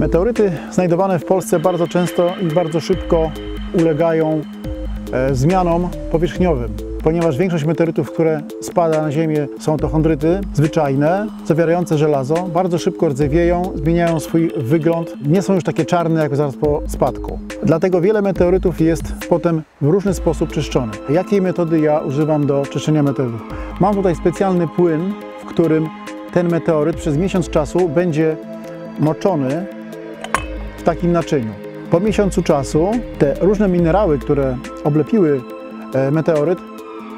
Meteoryty znajdowane w Polsce bardzo często i bardzo szybko ulegają zmianom powierzchniowym, ponieważ większość meteorytów, które spada na Ziemię, są to chondryty zwyczajne, zawierające żelazo, bardzo szybko rdzewieją, zmieniają swój wygląd, nie są już takie czarne jak zaraz po spadku. Dlatego wiele meteorytów jest potem w różny sposób czyszczonych. Jakiej metody ja używam do czyszczenia meteorytów? Mam tutaj specjalny płyn, w którym ten meteoryt przez miesiąc czasu będzie moczony w takim naczyniu. Po miesiącu czasu te różne minerały, które oblepiły meteoryt,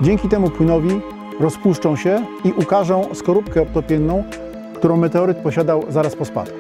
dzięki temu płynowi rozpuszczą się i ukażą skorupkę obtopienną, którą meteoryt posiadał zaraz po spadku.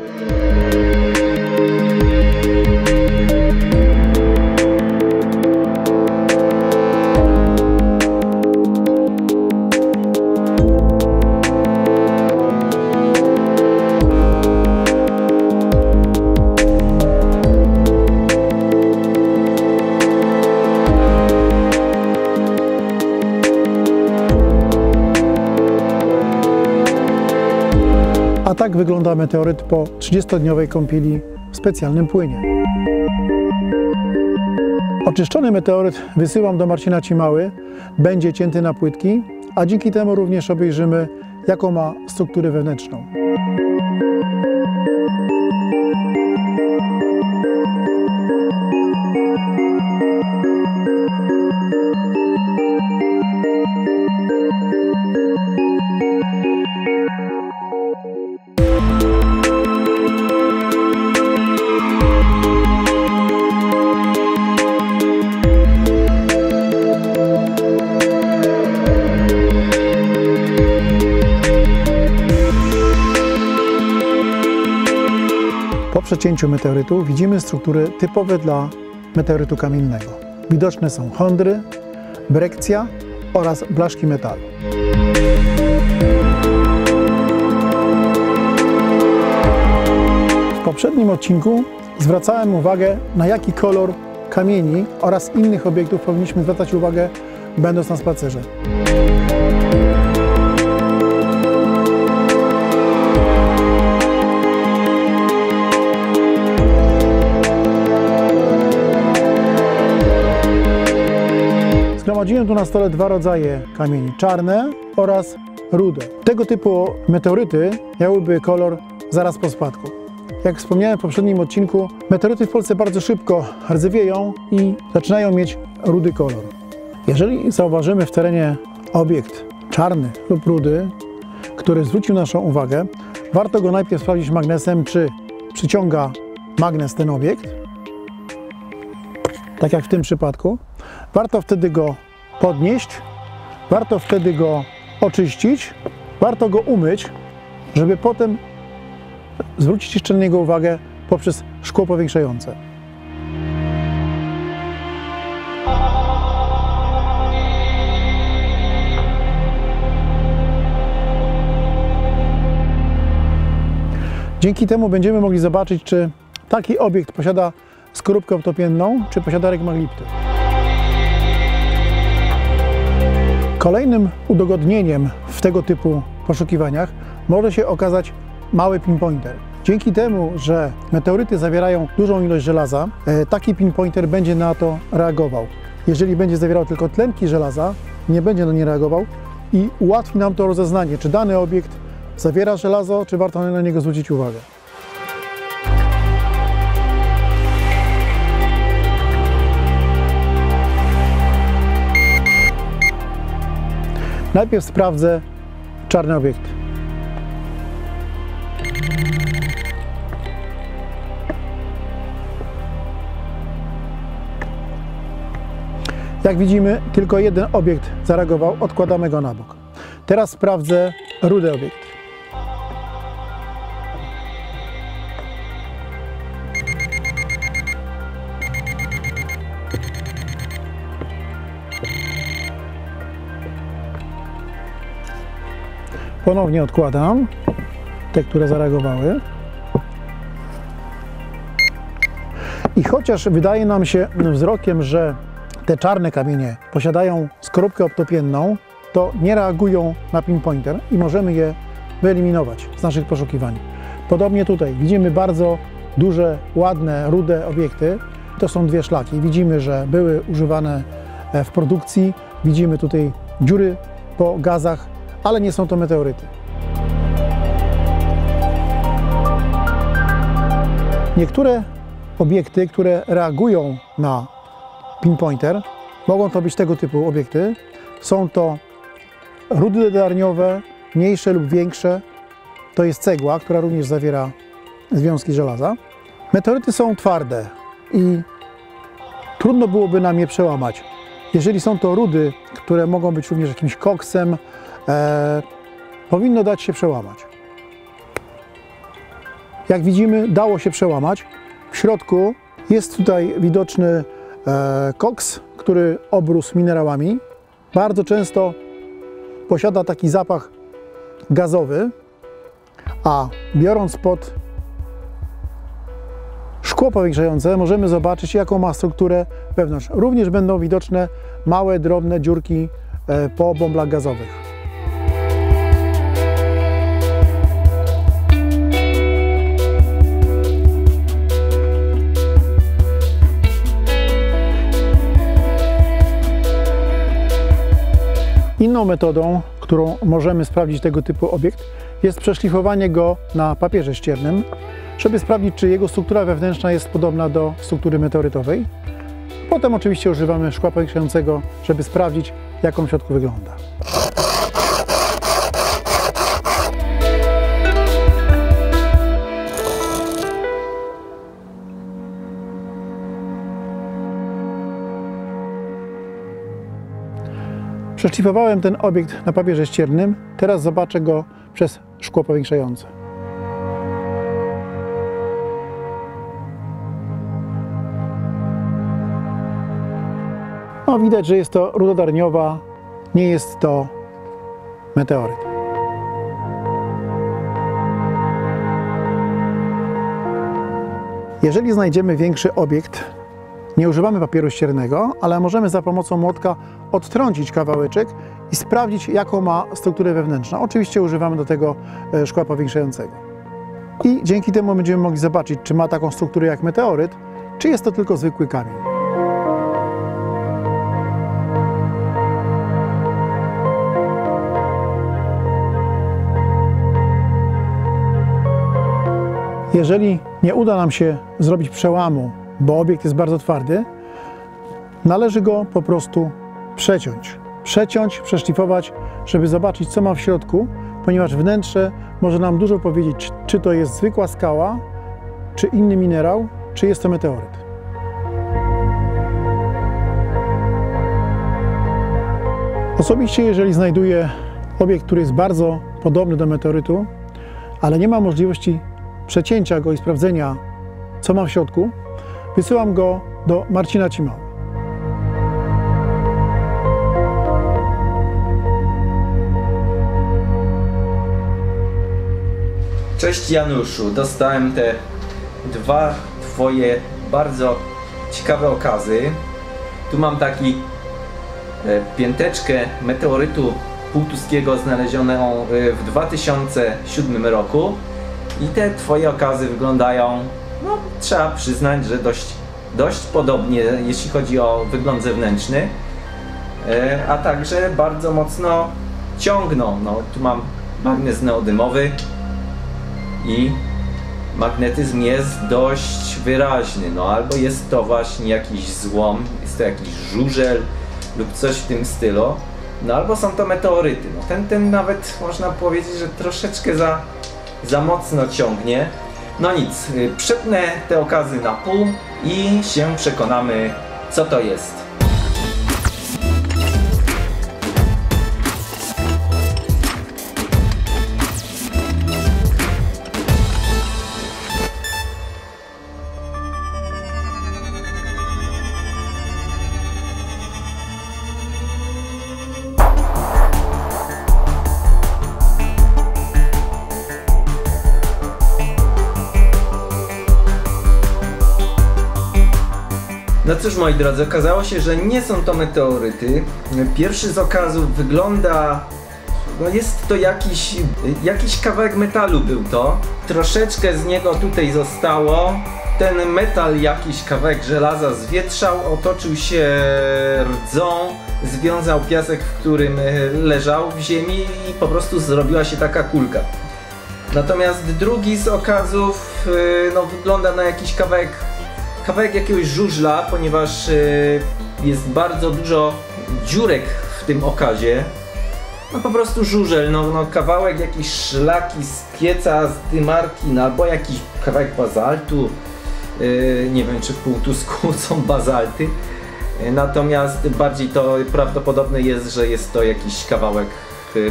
A tak wygląda meteoryt po 30-dniowej kąpieli w specjalnym płynie. Oczyszczony meteoryt wysyłam do Marcina Cimały, będzie cięty na płytki, a dzięki temu również obejrzymy, jaką ma strukturę wewnętrzną. Po przecięciu meteorytu widzimy struktury typowe dla meteorytu kamiennego. Widoczne są chondry, brekcja oraz blaszki metalu. W poprzednim odcinku zwracałem uwagę, na jaki kolor kamieni oraz innych obiektów powinniśmy zwracać uwagę, będąc na spacerze. Zgromadziłem tu na stole dwa rodzaje kamieni, czarne oraz rude. Tego typu meteoryty miałyby kolor zaraz po spadku. Jak wspomniałem w poprzednim odcinku, meteoryty w Polsce bardzo szybko rdzewieją i zaczynają mieć rudy kolor. Jeżeli zauważymy w terenie obiekt czarny lub rudy, który zwrócił naszą uwagę, warto go najpierw sprawdzić magnesem, czy przyciąga magnes ten obiekt, tak jak w tym przypadku. Warto wtedy go podnieść, warto wtedy go oczyścić, warto go umyć, żeby potem zwrócić jeszcze na niego uwagę poprzez szkło powiększające. Dzięki temu będziemy mogli zobaczyć, czy taki obiekt posiada skorupkę obtopienną, czy posiada regmaglipty. Kolejnym udogodnieniem w tego typu poszukiwaniach może się okazać mały pinpointer. Dzięki temu, że meteoryty zawierają dużą ilość żelaza, taki pinpointer będzie na to reagował. Jeżeli będzie zawierał tylko tlenki żelaza, nie będzie na nie reagował i ułatwi nam to rozeznanie, czy dany obiekt zawiera żelazo, czy warto na niego zwrócić uwagę. Najpierw sprawdzę czarny obiekt. Jak widzimy, tylko jeden obiekt zareagował, odkładamy go na bok. Teraz sprawdzę rude obiekty. Ponownie odkładam te, które zareagowały. I chociaż wydaje nam się wzrokiem, że te czarne kamienie posiadają skorupkę optopienną, to nie reagują na pinpointer i możemy je wyeliminować z naszych poszukiwań. Podobnie tutaj widzimy bardzo duże, ładne, rude obiekty. To są dwie szlaki. Widzimy, że były używane w produkcji. Widzimy tutaj dziury po gazach, ale nie są to meteoryty. Niektóre obiekty, które reagują na pinpointer, mogą to być tego typu obiekty. Są to rudy dodarniowe, mniejsze lub większe. To jest cegła, która również zawiera związki żelaza. Meteoryty są twarde i trudno byłoby nam je przełamać. Jeżeli są to rudy, które mogą być również jakimś koksem, powinno dać się przełamać. Jak widzimy, dało się przełamać. W środku jest tutaj widoczny koks, który obrósł minerałami. Bardzo często posiada taki zapach gazowy, a biorąc pod szkło powiększające możemy zobaczyć, jaką ma strukturę wewnątrz. Również będą widoczne małe, drobne dziurki po bąblach gazowych. Inną metodą, którą możemy sprawdzić tego typu obiekt, jest przeszlifowanie go na papierze ściernym, żeby sprawdzić, czy jego struktura wewnętrzna jest podobna do struktury meteorytowej. Potem oczywiście używamy szkła powiększającego, żeby sprawdzić, jak on w środku wygląda. Przeszlifowałem ten obiekt na papierze ściernym, teraz zobaczę go przez szkło powiększające. No, widać, że jest to ruda darniowa, nie jest to meteoryt. Jeżeli znajdziemy większy obiekt, nie używamy papieru ściernego, ale możemy za pomocą młotka odtrącić kawałeczek i sprawdzić, jaką ma strukturę wewnętrzną. Oczywiście używamy do tego szkła powiększającego. I dzięki temu będziemy mogli zobaczyć, czy ma taką strukturę jak meteoryt, czy jest to tylko zwykły kamień. Jeżeli nie uda nam się zrobić przełamu, bo obiekt jest bardzo twardy, należy go po prostu przeciąć, przeszlifować, żeby zobaczyć, co ma w środku, ponieważ wnętrze może nam dużo powiedzieć, czy to jest zwykła skała, czy inny minerał, czy jest to meteoryt. Osobiście, jeżeli znajduję obiekt, który jest bardzo podobny do meteorytu, ale nie ma możliwości przecięcia go i sprawdzenia, co ma w środku, wysyłam go do Marcina Cimały. Cześć Januszu, dostałem te dwa twoje bardzo ciekawe okazy. Tu mam taki pięteczkę meteorytu pułtuskiego znalezioną w 2007 roku i te twoje okazy wyglądają, no, trzeba przyznać, że dość podobnie, jeśli chodzi o wygląd zewnętrzny, a także bardzo mocno ciągną. No, tu mam magnes neodymowy i magnetyzm jest dość wyraźny. No, albo jest to właśnie jakiś złom, jest to jakiś żużel lub coś w tym stylu, no, albo są to meteoryty. No, ten nawet można powiedzieć, że troszeczkę za mocno ciągnie. No nic, przypnę te okazy na pół i się przekonamy, co to jest. No cóż, moi drodzy, okazało się, że nie są to meteoryty. Pierwszy z okazów wygląda... No jest to jakiś kawałek metalu był to. Troszeczkę z niego tutaj zostało. Ten metal, jakiś kawałek żelaza zwietrzał, otoczył się rdzą, związał piasek, w którym leżał w ziemi i po prostu zrobiła się taka kulka. Natomiast drugi z okazów no, wygląda na jakiś kawałek jakiegoś żużla, ponieważ jest bardzo dużo dziurek w tym okazie. No po prostu żużel, no kawałek jakiejś szlaki z pieca, z dymarki, no, albo jakiś kawałek bazaltu. Nie wiem, czy w Pułtusku są bazalty. Natomiast bardziej to prawdopodobne jest, że jest to jakiś kawałek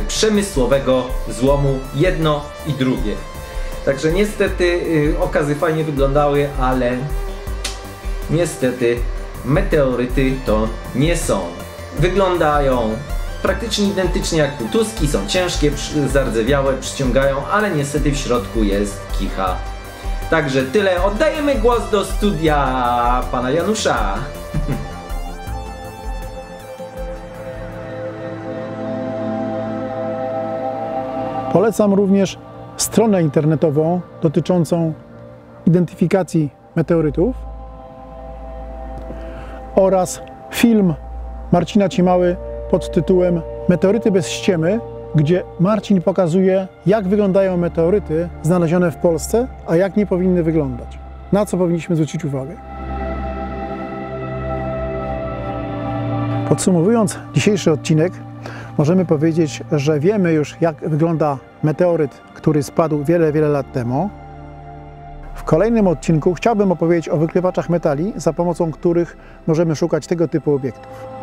przemysłowego złomu, jedno i drugie. Także niestety okazy fajnie wyglądały, ale niestety meteoryty to nie są. Wyglądają praktycznie identycznie jak pułtuski, są ciężkie, zardzewiałe, przyciągają, ale niestety w środku jest kicha. Także tyle, oddajemy głos do studia pana Janusza. Polecam również stronę internetową dotyczącą identyfikacji meteorytów oraz film Marcina Cimały pod tytułem Meteoryty bez ściemy, gdzie Marcin pokazuje, jak wyglądają meteoryty znalezione w Polsce, a jak nie powinny wyglądać. Na co powinniśmy zwrócić uwagę. Podsumowując dzisiejszy odcinek, możemy powiedzieć, że wiemy już, jak wygląda meteoryt, który spadł wiele, wiele lat temu. W kolejnym odcinku chciałbym opowiedzieć o wykrywaczach metali, za pomocą których możemy szukać tego typu obiektów.